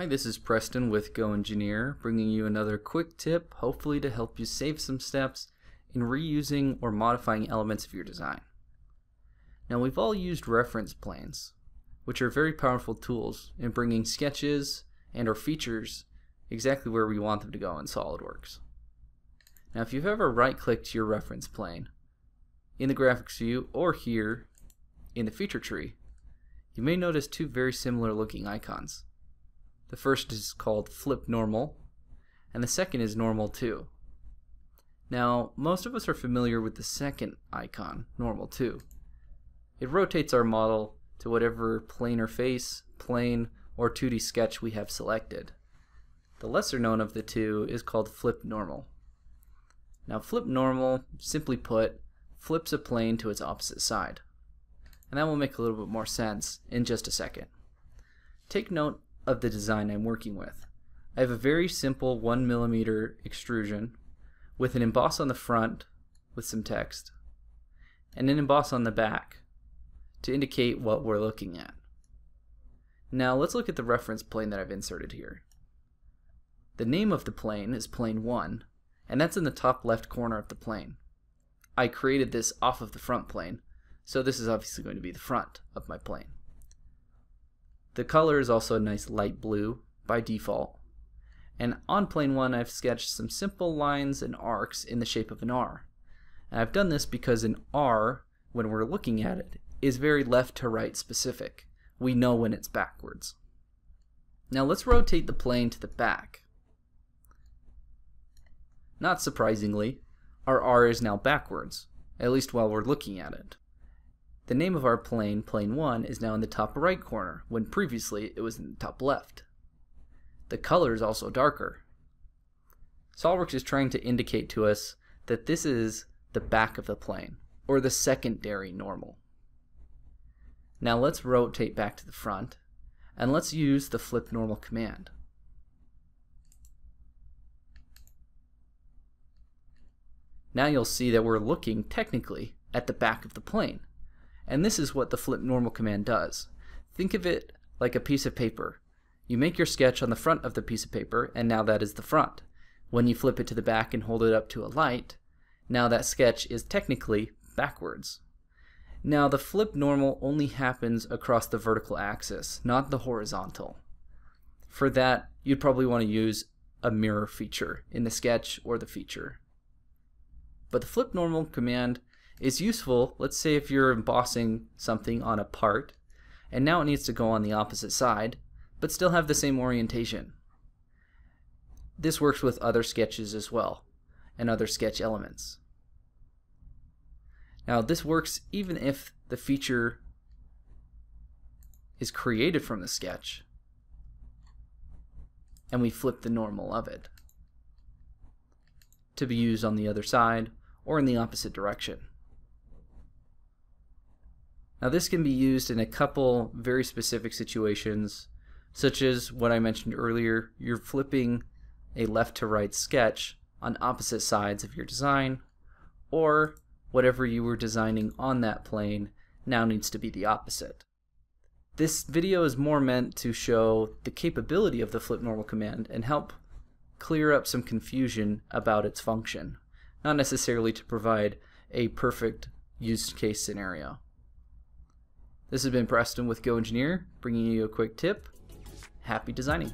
Hi, this is Preston with GoEngineer, bringing you another quick tip, hopefully to help you save some steps in reusing or modifying elements of your design. Now, we've all used reference planes, which are very powerful tools in bringing sketches and or features exactly where we want them to go in SolidWorks. Now, if you've ever right-clicked your reference plane in the graphics view or here in the feature tree, you may notice two very similar looking icons. The first is called Flip Normal, and the second is Normal 2. Now, most of us are familiar with the second icon, Normal 2. It rotates our model to whatever plane or face, plane, or 2D sketch we have selected. The lesser known of the two is called Flip Normal. Now, Flip Normal, simply put, flips a plane to its opposite side. And that will make a little bit more sense in just a second. Take note of the design I'm working with. I have a very simple 1mm extrusion with an emboss on the front with some text and an emboss on the back to indicate what we're looking at. Now let's look at the reference plane that I've inserted here. The name of the plane is plane 1, and that's in the top left corner of the plane. I created this off of the front plane, so this is obviously going to be the front of my plane. The color is also a nice light blue by default, and on plane 1 I've sketched some simple lines and arcs in the shape of an R. And I've done this because an R, when we're looking at it, is very left to right specific. We know when it's backwards. Now let's rotate the plane to the back. Not surprisingly, our R is now backwards, at least while we're looking at it. The name of our plane, plane 1, is now in the top right corner, when previously it was in the top left. The color is also darker. SolidWorks is trying to indicate to us that this is the back of the plane, or the secondary normal. Now let's rotate back to the front, and let's use the Flip Normal command. Now you'll see that we're looking, technically, at the back of the plane. And this is what the Flip Normal command does. Think of it like a piece of paper. You make your sketch on the front of the piece of paper, and now that is the front. When you flip it to the back and hold it up to a light, now that sketch is technically backwards. Now the Flip Normal only happens across the vertical axis, not the horizontal. For that, you'd probably want to use a mirror feature in the sketch or the feature. But the Flip Normal command is useful, let's say if you're embossing something on a part, and now it needs to go on the opposite side, but still have the same orientation. This works with other sketches as well, and other sketch elements. Now this works even if the feature is created from the sketch, and we flip the normal of it to be used on the other side or in the opposite direction. Now this can be used in a couple very specific situations, such as what I mentioned earlier. You're flipping a left to right sketch on opposite sides of your design, or whatever you were designing on that plane now needs to be the opposite. This video is more meant to show the capability of the Flip Normal command and help clear up some confusion about its function, not necessarily to provide a perfect use case scenario. This has been Preston with GoEngineer, bringing you a quick tip. Happy designing!